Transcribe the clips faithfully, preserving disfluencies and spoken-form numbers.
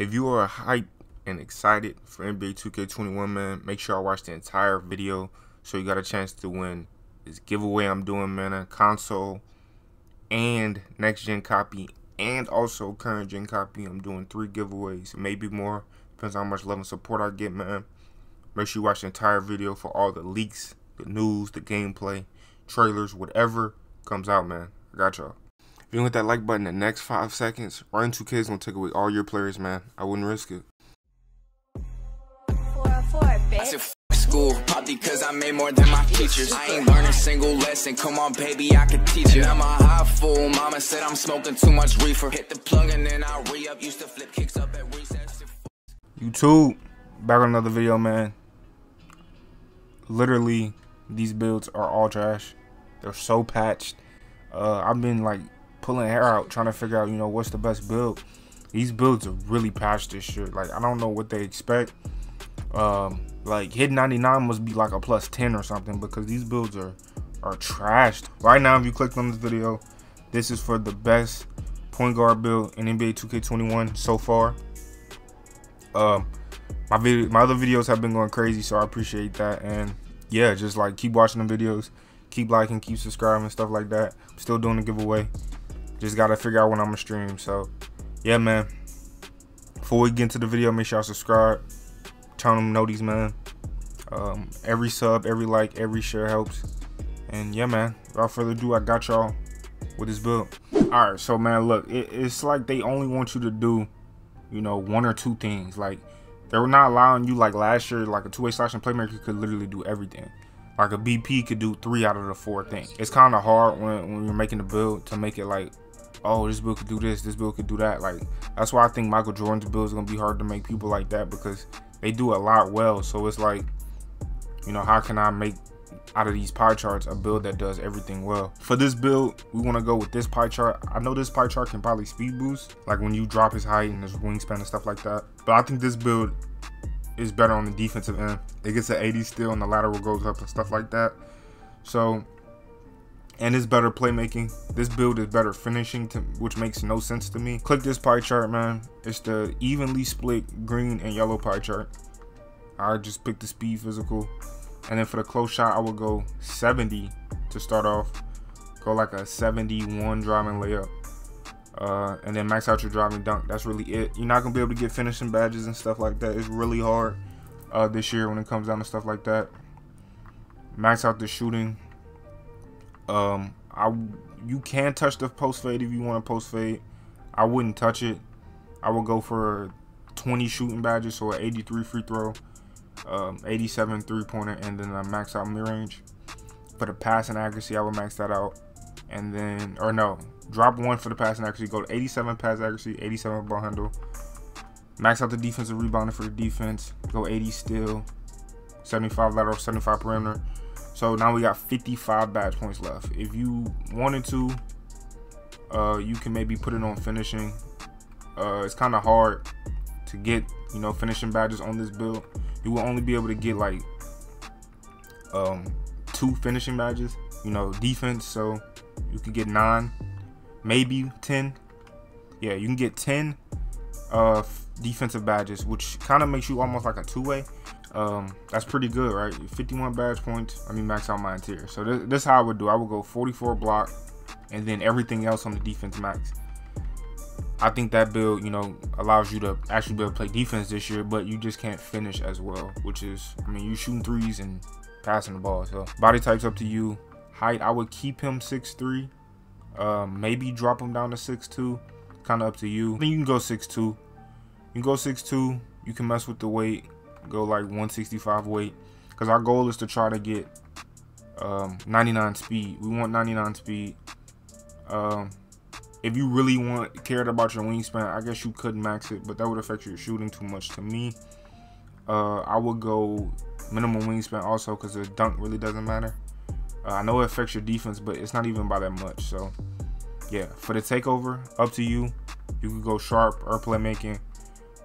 If you are hyped and excited for N B A two K twenty-one, man, make sure I watch the entire video so you got a chance to win this giveaway I'm doing, man. A console and next gen copy and also current gen copy. I'm doing three giveaways, maybe more. Depends on how much love and support I get, man. Make sure you watch the entire video for all the leaks, the news, the gameplay, trailers, whatever comes out, man. I got y'all. If you hit that like button in the next five seconds, Ryan two K is going to take away all your players, man. I wouldn't risk it. I said f school, probably because I made more than my teachers. I ain't learned a single lesson. Come on, baby, I could teach you. I'm a high fool. Mama said I'm smoking too much reefer. Hit the plug and then I re-up. Used to flip kicks up at recess. YouTube, back on another video, man. Literally, these builds are all trash. They're so patched. Uh, I've been like pulling hair out, trying to figure out, you know, what's the best build. These builds are really patched this shit. Like, I don't know what they expect. Um, like, hit ninety-nine must be like a plus ten or something, because these builds are, are trashed. Right now, if you clicked on this video, this is for the best point guard build in N B A two K twenty-one so far. Um, my video, my other videos have been going crazy, so I appreciate that. And yeah, just like keep watching the videos, keep liking, keep subscribing, stuff like that. I'm still doing the giveaway. Just gotta figure out when I'm gonna stream. So yeah, man. Before we get into the video, make sure y'all subscribe. Turn them noties, man. Um, every sub, every like, every share helps. And yeah, man, without further ado, I got y'all with this build. All right, so man, look, it, it's like they only want you to do, you know, one or two things. Like, they were not allowing you, like last year, like a two-way slash and playmaker could literally do everything. Like a B P could do three out of the four things. It's kind of hard when, when you're making the build to make it like, oh, this build could do this, this build could do that. Like, that's why I think Michael Jordan's build is gonna be hard to make people like that, because they do a lot well. So it's like, you know, how can I make out of these pie charts a build that does everything well? For this build, we want to go with this pie chart. I know this pie chart can probably speed boost, like when you drop his height and his wingspan and stuff like that. But I think this build is better on the defensive end. It gets an eighty steal and the lateral goes up and stuff like that. So, and it's better playmaking. This build is better finishing, to, which makes no sense to me. Click this pie chart, man. It's the evenly split green and yellow pie chart. I just picked the speed physical. And then for the close shot, I would go seventy to start off. Go like a seventy-one driving layup. Uh, and then max out your driving dunk. That's really it. You're not going to be able to get finishing badges and stuff like that. It's really hard uh, this year when it comes down to stuff like that. Max out the shooting. Um, I you can touch the post fade if you want to post fade. I wouldn't touch it. I would go for twenty shooting badges, so an eighty-three free throw, um, eighty-seven three pointer, and then I max out mid range. For the passing accuracy, I would max that out, and then or no, drop one for the passing accuracy. Go to eighty-seven pass accuracy, eighty-seven ball handle. Max out the defensive rebounding for the defense. Go eighty steal, seventy-five lateral, seventy-five perimeter. So now we got fifty-five badge points left. If you wanted to, uh, you can maybe put it on finishing. Uh, it's kind of hard to get, you know, finishing badges on this build. You will only be able to get like um, two finishing badges, you know, defense. So you can get nine, maybe ten. Yeah, you can get ten uh, defensive badges, which kind of makes you almost like a two-way. Um, that's pretty good, right? fifty-one badge points. Let me max out my interior. So this, this is how I would do. I would go forty-four block, and then everything else on the defense max. I think that build, you know, allows you to actually be able to play defense this year, but you just can't finish as well, which is, I mean, you shooting threes and passing the ball. So body type's up to you. Height, I would keep him six three, um, maybe drop him down to six two, kind of up to you. Then you can go six two. You can go six two. You can mess with the weight. Go like one sixty-five weight, because our goal is to try to get um, ninety-nine speed. We want ninety-nine speed. Um, if you really want cared about your wingspan, I guess you could max it, but that would affect your shooting too much to me. Uh, I would go minimum wingspan also, because the dunk really doesn't matter. Uh, I know it affects your defense, but it's not even by that much. So yeah, for the takeover, up to you. You could go sharp or playmaking.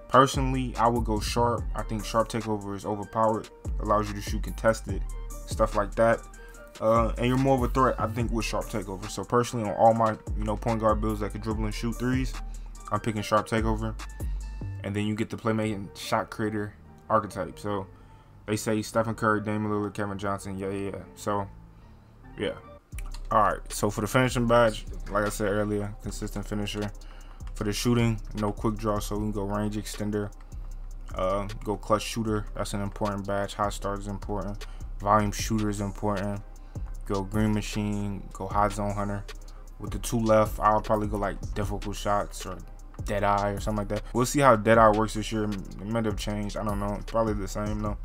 Personally, I would go sharp. I think sharp takeover is overpowered. Allows you to shoot contested, stuff like that. Uh, and you're more of a threat, I think, with sharp takeover. So personally, on all my, you know, point guard builds that can dribble and shoot threes, I'm picking sharp takeover. and then you get the playmaking shot creator archetype. So they say Stephen Curry, Damian Lillard, Kevin Johnson, yeah, yeah. So, yeah. All right, so for the finishing badge, like I said earlier, consistent finisher. For the shooting, no quick draw, so we can go range extender, uh, go clutch shooter. That's an important badge. Hot start is important. Volume shooter is important. Go green machine, go hot zone hunter. With the two left, I'll probably go like difficult shots or dead eye or something like that. We'll see how dead eye works this year. It might have changed, I don't know. It's probably the same though.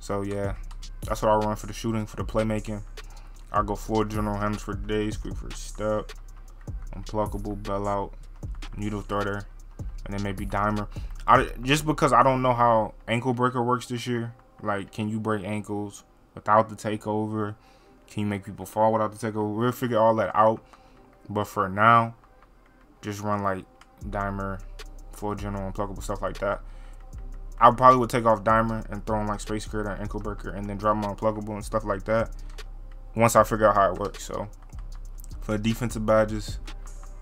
So yeah, that's what I'll run for the shooting. For the playmaking, I'll go floor general, hands for days, quick for step, unpluckable, bailout, needle threader, and then maybe dimer. I, just because I don't know how ankle breaker works this year. Like, can you break ankles without the takeover? Can you make people fall without the takeover? We'll figure all that out. But for now, just run like dimer, floor general, unpluckable, stuff like that. I probably would take off dimer and throw in like space creator and ankle breaker, and then drop my unpluckable and stuff like that once I figure out how it works. So for defensive badges,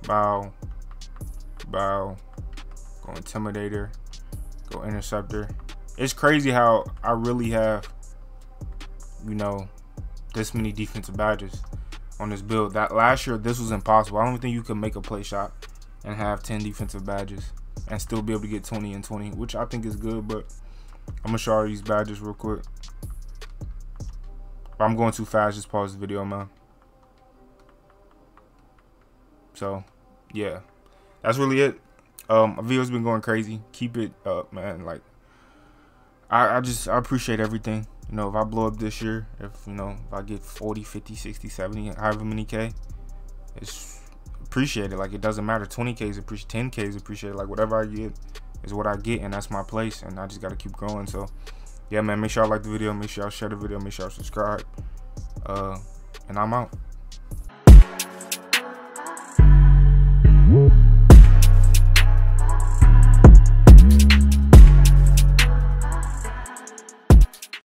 bow, bow, go intimidator, go interceptor. It's crazy how I really have, you know, this many defensive badges on this build. That last year, this was impossible. I don't think you could make a play shot and have ten defensive badges and still be able to get twenty and twenty, which I think is good. But I'm gonna show all these badges real quick. If I'm going too fast, just pause the video, man. So yeah, that's really it. Um my video's been going crazy. Keep it up, man. Like, I, I just I appreciate everything. You know, if I blow up this year, if you know, if I get forty, fifty, sixty, seventy, however many K, it's appreciated. Like, it doesn't matter. twenty K is appreciated, ten K is appreciated. Like, whatever I get is what I get, and that's my place, and I just gotta keep growing. So yeah, man, make sure y'all like the video, make sure y'all share the video, make sure y'all subscribe. Uh and I'm out.